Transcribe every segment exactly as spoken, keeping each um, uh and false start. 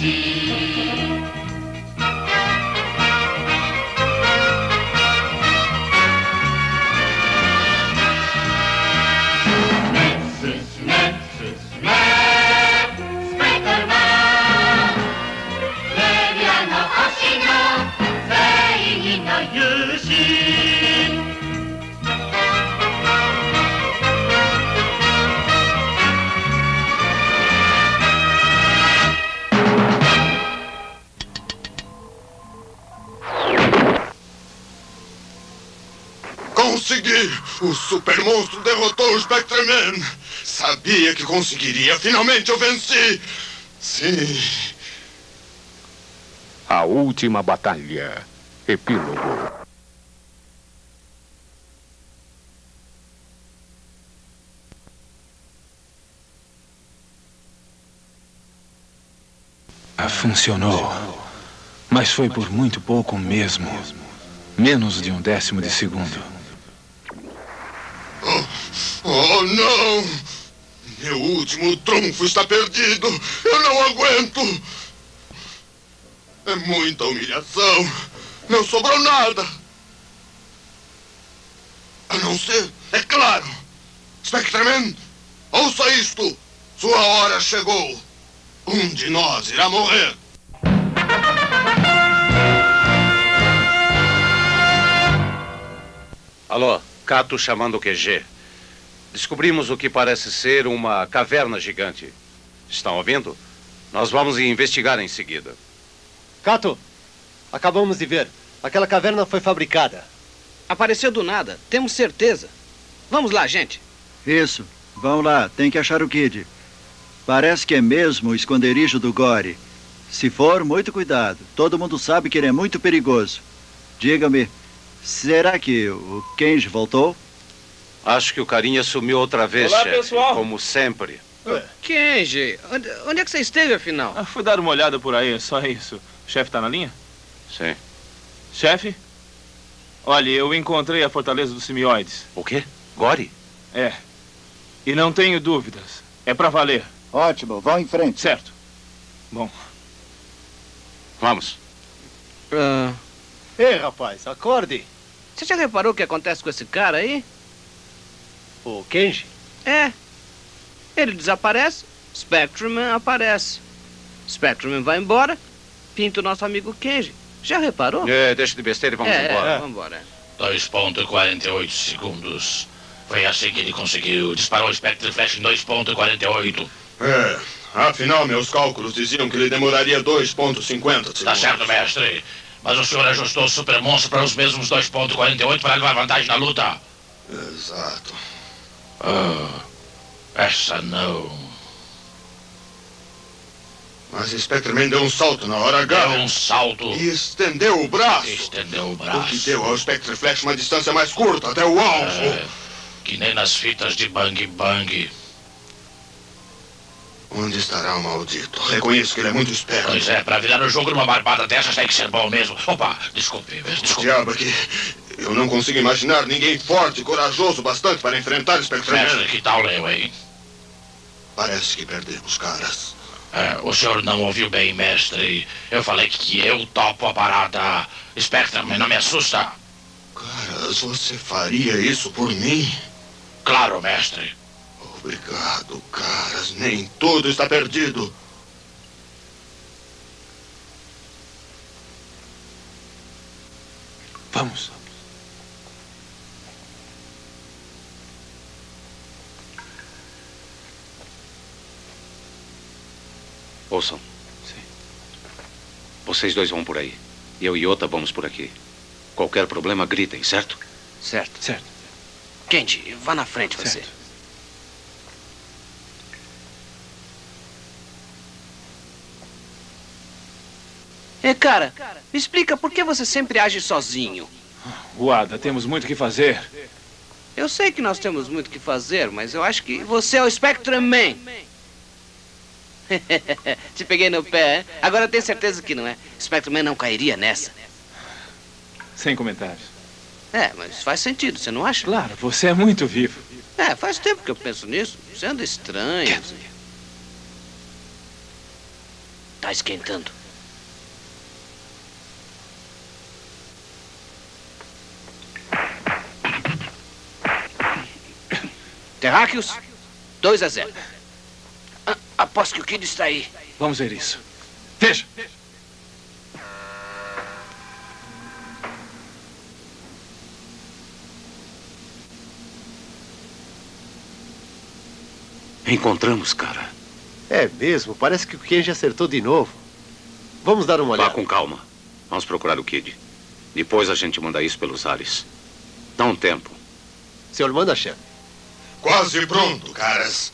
Kenji. Consegui! O Super Monstro derrotou o Spectreman! Sabia que conseguiria! Finalmente eu venci! Sim! A última batalha. Epílogo. Ah, funcionou. Mas foi por muito pouco mesmo. Menos de um décimo de segundo. Oh, não! Meu último trunfo está perdido! Eu não aguento! É muita humilhação! Não sobrou nada! A não ser, é claro! Spectreman, ouça isto! Sua hora chegou! Um de nós irá morrer! Alô, Kato chamando o Q G. Descobrimos o que parece ser uma caverna gigante. Estão ouvindo? Nós vamos investigar em seguida. Kato, acabamos de ver. Aquela caverna foi fabricada. Apareceu do nada, temos certeza. Vamos lá, gente. Isso, vão lá, tem que achar o Kid. Parece que é mesmo o esconderijo do Gore. Se for, muito cuidado. Todo mundo sabe que ele é muito perigoso. Diga-me, será que o Kenji voltou? Acho que o carinha sumiu outra vez, Olá, chefe, pessoal. Como sempre. Uh, Kenji, onde, onde é que você esteve, afinal? Ah, fui dar uma olhada por aí, só isso. O chefe tá na linha? Sim. Chefe? Olha, eu encontrei a fortaleza dos simióides. O quê? Gore? É. E não tenho dúvidas. É pra valer. Ótimo, vão em frente. Certo. Bom. Vamos. Uh... Ei, rapaz, acorde. Você já reparou o que acontece com esse cara aí? O Kenji? É. Ele desaparece, Spectreman aparece. Spectreman vai embora, pinta o nosso amigo Kenji. Já reparou? É, deixa de besteira e vamos é, embora. É, vamos embora. dois ponto quarenta e oito segundos. Foi assim que ele conseguiu. Disparou o Spectre Flash em dois ponto quarenta e oito. É, afinal meus cálculos diziam que ele demoraria dois ponto cinquenta segundos. Tá certo, mestre. Mas o senhor ajustou o Super Monstro para os mesmos dois ponto quarenta e oito para levar vantagem na luta. Exato. Oh, essa não. Mas o Spectreman deu um salto na hora H. Deu um salto. E estendeu o braço. Estendeu o braço. O que deu ao Spectre Flash uma distância mais curta até o alvo. É, que nem nas fitas de Bang Bang. Onde estará o maldito? Reconheço que ele é muito esperto. Pois é, pra virar o jogo numa barbada dessas tem que ser bom mesmo. Opa, desculpe, desculpe. Diabo que... eu não consigo imaginar ninguém forte e corajoso bastante para enfrentar o Spectreman. Que tal eu, hein? Parece que perdemos, Karas. É, o senhor não ouviu bem, mestre. Eu falei que eu topo a parada. Spectreman, não me assusta. Karas, você faria isso por mim? Claro, mestre. Obrigado, Karas. Nem tudo está perdido. Vamos. Ouçam. Sim. Vocês dois vão por aí. Eu e Ota vamos por aqui. Qualquer problema, gritem, certo? Certo. Certo. Kenji, vá na frente, certo. Você. É, cara, me explica por que você sempre age sozinho. Uada, temos muito o que fazer. Eu sei que nós temos muito o que fazer, mas eu acho que você é o Spectreman. Te peguei no pé, hein? Agora eu tenho certeza que não é. Spectreman não cairia nessa. Sem comentários. É, mas faz sentido, você não acha? Claro, você é muito vivo. É, faz tempo que eu penso nisso. Você anda estranho. Tá esquentando. Terráqueos, dois a zero. Ah, aposto que o Kid está aí. Vamos ver isso. Veja! Encontramos, cara. É mesmo, parece que o Kenji acertou de novo. Vamos dar uma olhada. Vá com calma. Vamos procurar o Kid. Depois a gente manda isso pelos ares. Dá um tempo. Senhor, manda, chefe. Quase pronto, Karas.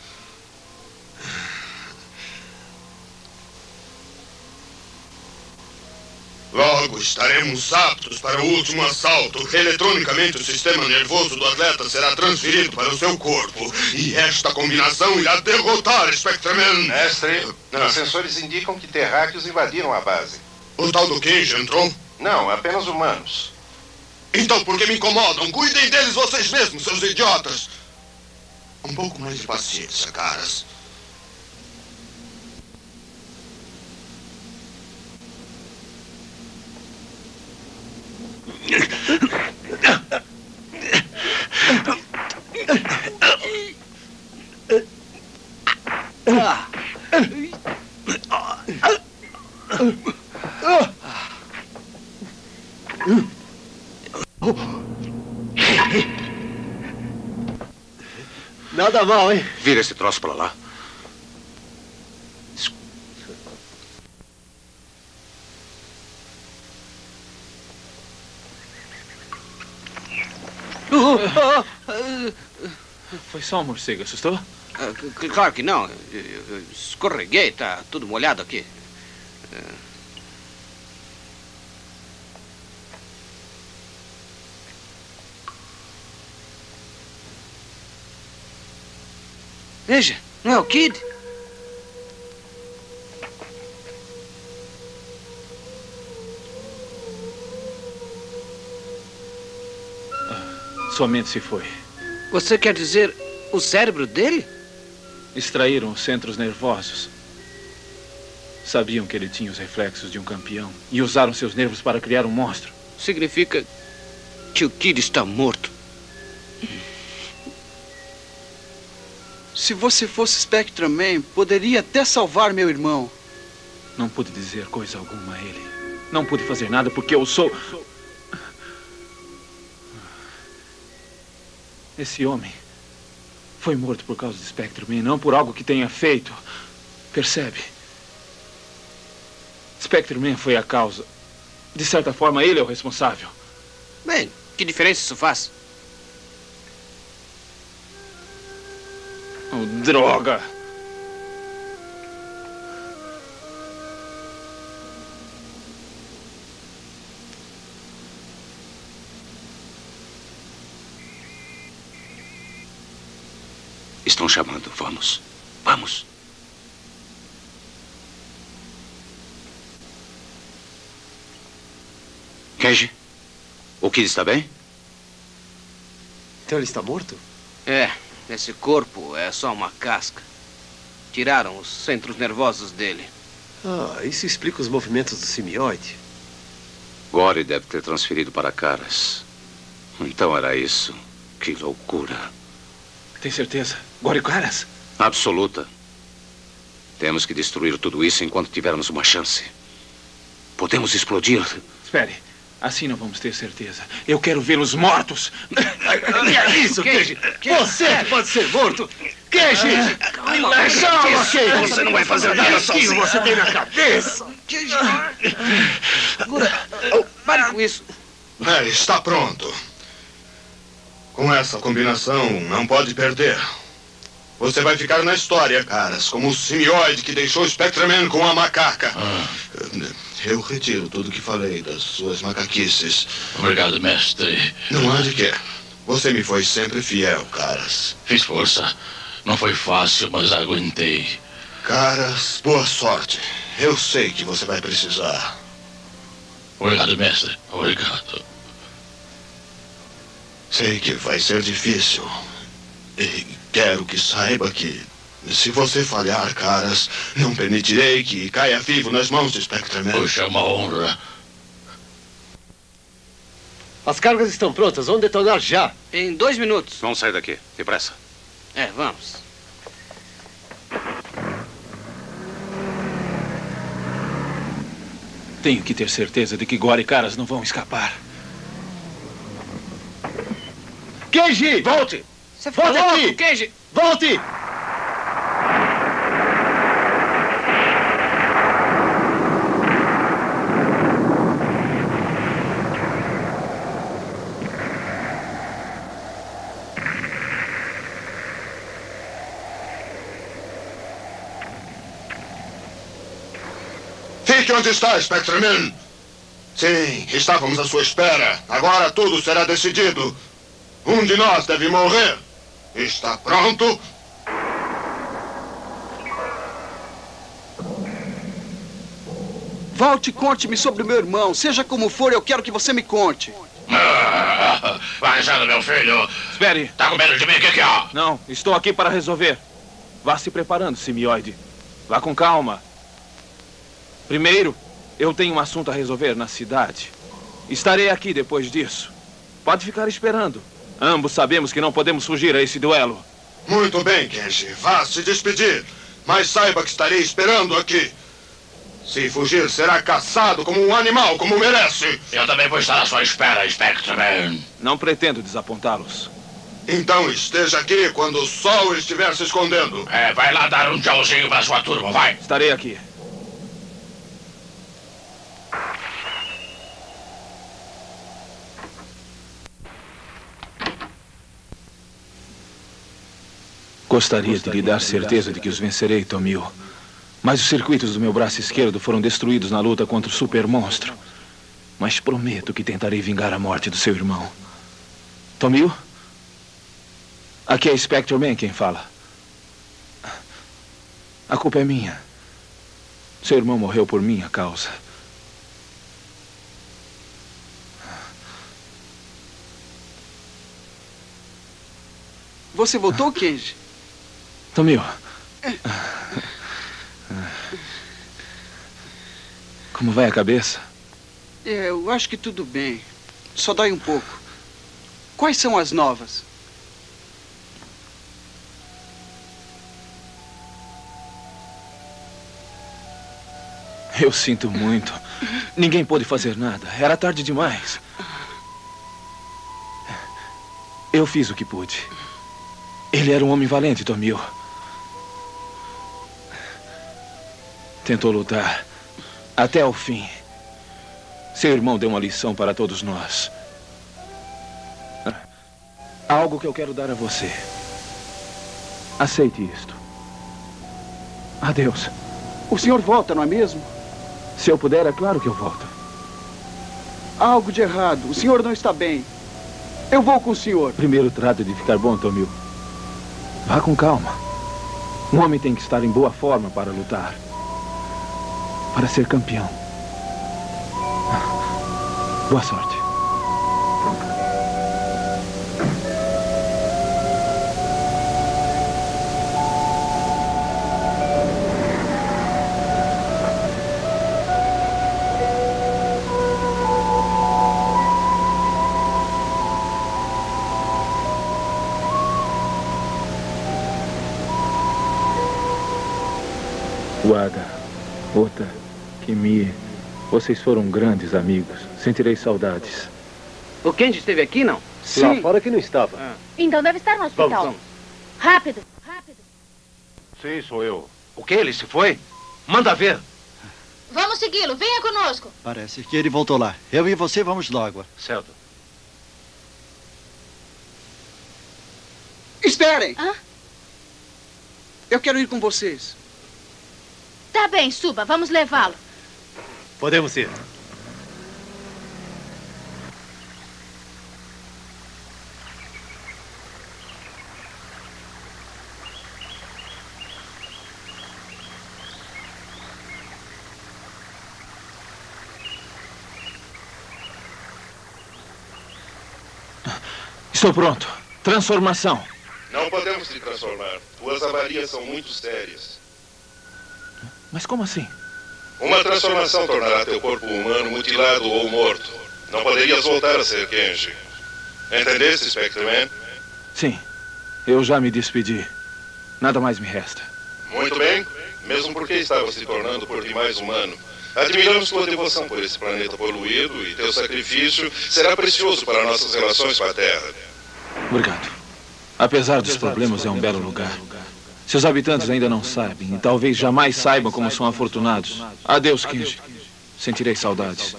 Logo estaremos aptos para o último assalto. Eletronicamente, o sistema nervoso do atleta será transferido para o seu corpo. E esta combinação irá derrotar Spectreman. Mestre, ah. os sensores indicam que terráqueos invadiram a base. O tal do Kenji entrou? Não, apenas humanos. Então, por que me incomodam? Cuidem deles vocês mesmos, seus idiotas! Um pouco mais de paciência, Karas. Nada mal, hein? Vira esse troço pra lá. Foi só um morcego, assustou? Claro que não. Eu escorreguei, tá tudo molhado aqui. Veja, não é o Kid? Ah, sua mente se foi. Você quer dizer o cérebro dele? Extraíram os centros nervosos. Sabiam que ele tinha os reflexos de um campeão e usaram seus nervos para criar um monstro. Significa que o Kid está morto. Se você fosse Spectreman, poderia até salvar meu irmão. Não pude dizer coisa alguma a ele. Não pude fazer nada porque eu sou... Esse homem foi morto por causa de Spectreman, não por algo que tenha feito. Percebe? Spectreman foi a causa. De certa forma, ele é o responsável. Bem, que diferença isso faz? Oh, droga! Estão chamando. Vamos. Vamos. Kenji, o Kid está bem? Então ele está morto? É. Esse corpo é só uma casca. Tiraram os centros nervosos dele. Ah, isso explica os movimentos do simióide. Gore deve ter transferido para Karas. Então era isso. Que loucura. Tem certeza? Gore e Karas? Absoluta. Temos que destruir tudo isso enquanto tivermos uma chance. Podemos explodir. Espere. Assim não vamos ter certeza. Eu quero vê-los mortos. Que é isso, Kenji? Você pode ser morto. Kenji! Calma, Kenji! Você não vai fazer nada sozinho. O que você tem na cabeça? Kenji! Pare com isso. É, está pronto. Com essa combinação, não pode perder. Você vai ficar na história, Karas, como o simióide que deixou Spectreman com a macaca. Ah. Eu retiro tudo o que falei das suas macaquices. Obrigado, mestre. Não há de quê. Você me foi sempre fiel, Karas. Fiz força. Não foi fácil, mas aguentei. Karas, boa sorte. Eu sei que você vai precisar. Obrigado, mestre. Obrigado. Sei que vai ser difícil. E quero que saiba que Se você falhar, Karas, não permitirei que caia vivo nas mãos do Spectreman. Puxa, uma honra. As cargas estão prontas. Vão detonar já. Em dois minutos. Vamos sair daqui. Depressa. É, vamos. Tenho que ter certeza de que Gore e Karas não vão escapar. Kenji! Volte! Você ficou louco, Kenji! Volte! Onde está, Spectreman? Sim, estávamos à sua espera. Agora tudo será decidido. Um de nós deve morrer. Está pronto? Volte e conte-me sobre meu irmão. Seja como for, eu quero que você me conte. Ah, vai achando, meu filho. Espere. Está com medo de mim? O que, que há? Não, estou aqui para resolver. Vá se preparando, simióide. Vá com calma. Primeiro, eu tenho um assunto a resolver na cidade. Estarei aqui depois disso. Pode ficar esperando. Ambos sabemos que não podemos fugir a esse duelo. Muito bem, Kenji. Vá se despedir. Mas saiba que estarei esperando aqui. Se fugir, será caçado como um animal, como merece. Eu também vou estar à sua espera, Spectreman. Não pretendo desapontá-los. Então esteja aqui quando o sol estiver se escondendo. É, vai lá dar um tchauzinho para sua turma, vai. Estarei aqui. Gostaria de lhe dar certeza de que os vencerei, Tomil. Mas os circuitos do meu braço esquerdo foram destruídos na luta contra o Super Monstro. Mas prometo que tentarei vingar a morte do seu irmão. Tomil? Aqui é Spectreman quem fala. A culpa é minha. Seu irmão morreu por minha causa. Você voltou, Kenji? Tomil. Como vai a cabeça? É, eu acho que tudo bem. Só dói um pouco. Quais são as novas? Eu sinto muito. Ninguém pôde fazer nada. Era tarde demais. Eu fiz o que pude. Ele era um homem valente, Tomil. Tentou lutar até o fim. Seu irmão deu uma lição para todos nós. Algo que eu quero dar a você. Aceite isto. Adeus. O senhor volta, não é mesmo? Se eu puder, é claro que eu volto. Há algo de errado. O senhor não está bem. Eu vou com o senhor. Primeiro trate de ficar bom, Tomil. Vá com calma. Um homem tem que estar em boa forma para lutar. Para ser campeão. Boa sorte. Wada, Ota, Kimi, vocês foram grandes amigos. Sentirei saudades. O Kenji esteve aqui, não? Sim. Lá fora que não estava. Ah. Então deve estar no hospital. Vamos, vamos. Rápido, rápido. Sim, sou eu. O que? Ele se foi? Manda ver. Vamos segui-lo. Venha conosco. Parece que ele voltou lá. Eu e você vamos logo. Certo. Esperem. Ah? Eu quero ir com vocês. Tá bem, suba. Vamos levá-lo. Podemos ir. Estou pronto. Transformação. Não podemos te transformar. Tuas avarias são muito sérias. Mas como assim? Uma transformação tornará teu corpo humano mutilado ou morto. Não poderias voltar a ser Kenji. Entendeste, Spectreman? Sim. Eu já me despedi. Nada mais me resta. Muito bem. Mesmo porque estava se tornando por demais humano. Admiramos tua devoção por esse planeta poluído e teu sacrifício será precioso para nossas relações com a Terra. Obrigado. Apesar dos problemas, é um belo lugar. Seus habitantes ainda não sabem e talvez jamais saibam como são afortunados. Adeus, Kenji. Sentirei saudades.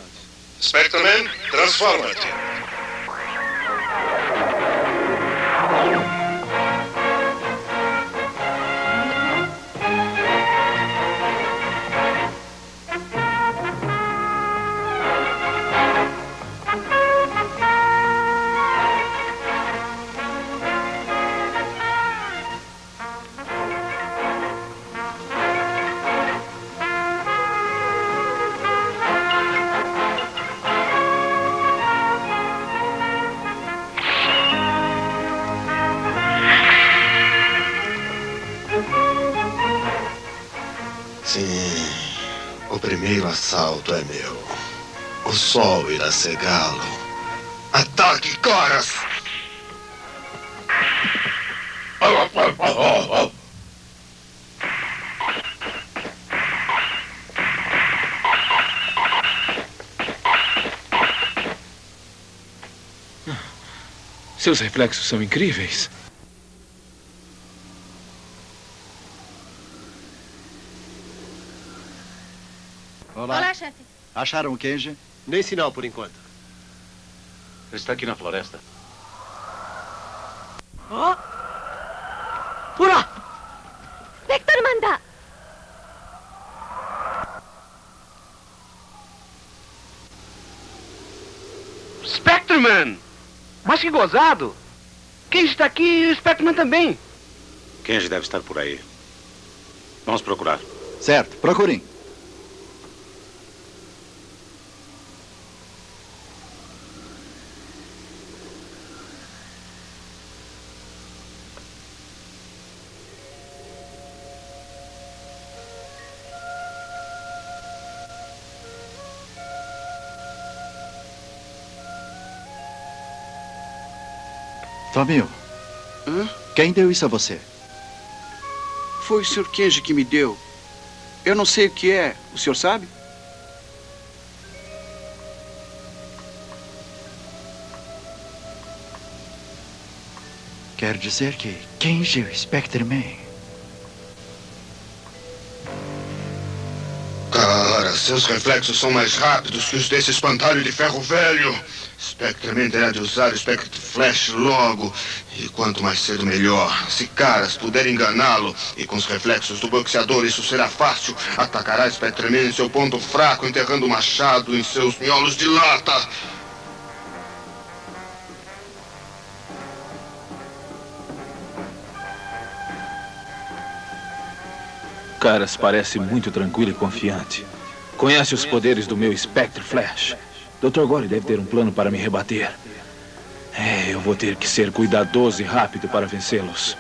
Spectreman, transforma-te. O assalto é meu. O sol irá cegá-lo. Ataque, Karas! Seus reflexos são incríveis. Olá. Olá, chefe. Acharam o Kenji? Nem sinal por enquanto. Está aqui na floresta. Oh! Pura! Vector manda! Spectreman! Mas que gozado! Kenji está aqui e o Spectreman também. Kenji deve estar por aí. Vamos procurar. Certo, procurem. Tomil, hã? Quem deu isso a você? Foi o senhor Kenji que me deu. Eu não sei o que é. O senhor sabe? Quer dizer que Kenji é o Spectreman. Cara, seus reflexos são mais rápidos que os desse espantalho de ferro velho. Spectreman terá de usar o Spectre Flash logo. E quanto mais cedo, melhor. Se Karas puder enganá-lo, e com os reflexos do boxeador isso será fácil, atacará Spectreman em seu ponto fraco, enterrando o machado em seus miolos de lata. Karas parece muito tranquilo e confiante. Conhece os poderes do meu Spectre Flash. doutor Gore deve ter um plano para me rebater. É, eu vou ter que ser cuidadoso e rápido para vencê-los.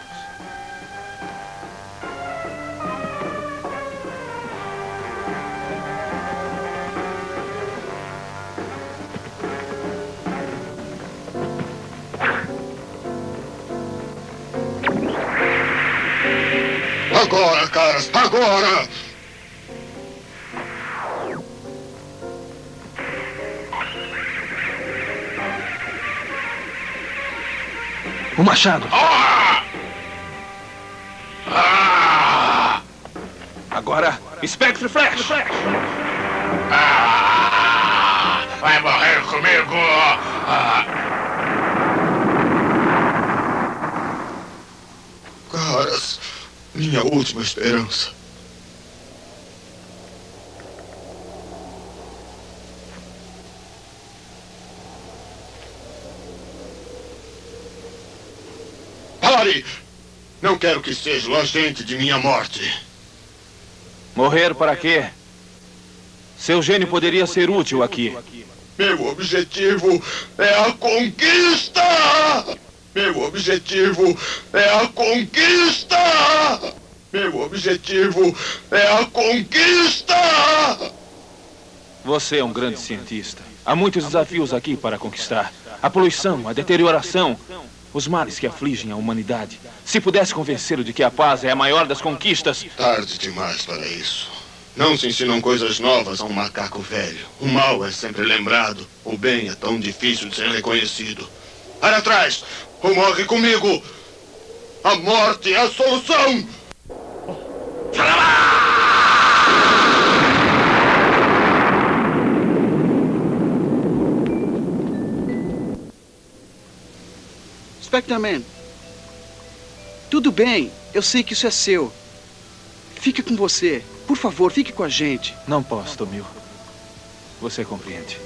Agora, Karas, agora! O machado! Agora, Spectre Flash! Vai morrer comigo! Karas, minha última esperança. Não quero que seja o agente de minha morte. Morrer para quê? Seu gênio poderia ser útil aqui. Meu objetivo é a conquista! Meu objetivo é a conquista! Meu objetivo é a conquista! Você é um grande cientista. Há muitos desafios aqui para conquistar. A poluição, a deterioração, os males que afligem a humanidade. Se pudesse convencê-lo de que a paz é a maior das conquistas... Tarde demais para isso. Não se ensinam coisas novas a um macaco velho. O mal é sempre lembrado. O bem é tão difícil de ser reconhecido. Para trás! Ou morre comigo! A morte é a solução! Spectreman, tudo bem. Eu sei que isso é seu. Fique com você. Por favor, fique com a gente. Não posso, Tomil. Você compreende.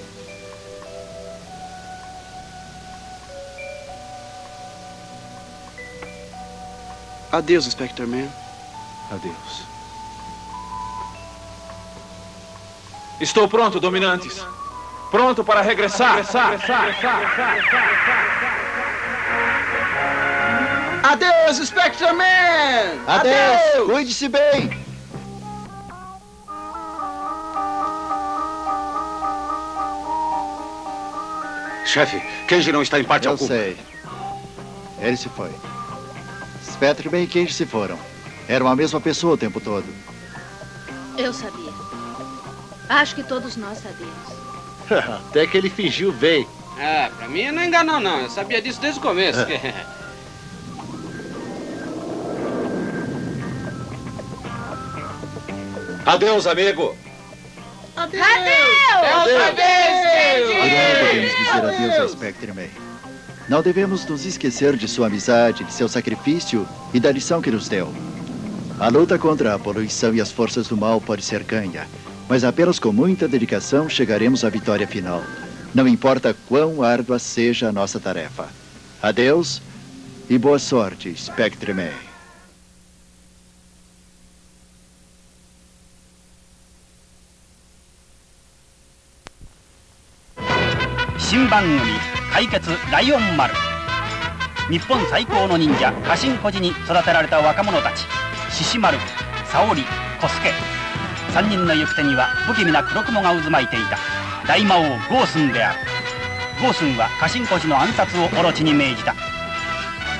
Adeus, Spectreman. Adeus. Estou pronto, dominantes. Pronto para regressar. Adeus, Spectreman! Adeus! Cuide-se bem! Chefe, Kenji não está em parte alguma. Eu sei. Ele se foi. Spectreman e Kenji se foram. Eram a mesma pessoa o tempo todo. Eu sabia. Acho que todos nós sabíamos. Até que ele fingiu bem. Ah, pra mim não enganou não. Eu sabia disso desde o começo. Adeus, amigo. Adeus! Adeus! Agora podemos dizer adeus ao Spectreman. Não devemos nos esquecer de sua amizade, de seu sacrifício e da lição que nos deu. A luta contra a poluição e as forças do mal pode ser ganha, mas apenas com muita dedicação chegaremos à vitória final. Não importa quão árdua seja a nossa tarefa. Adeus e boa sorte, Spectreman.新番組「怪傑ライオン丸」日本最高の忍者家臣小路に育てられた若者たち獅子丸、沙織、小助さんにんの行く手には不気味な黒雲が渦巻いていた大魔王ゴースンであるゴースンは家臣小路の暗殺をオロチに命じた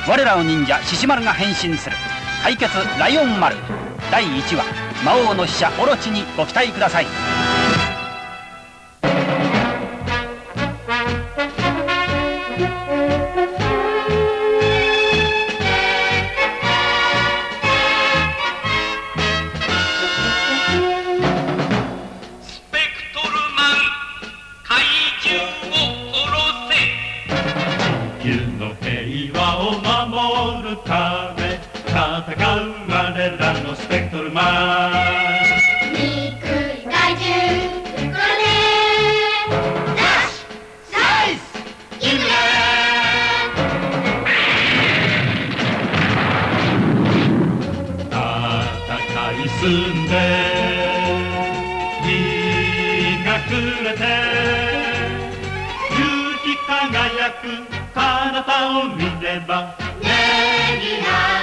我らを忍者獅子丸が変身する「怪傑ライオン丸」だいいちわ「魔王の使者オロチ」にご期待ください「あなたを見れば」「ねぎらう」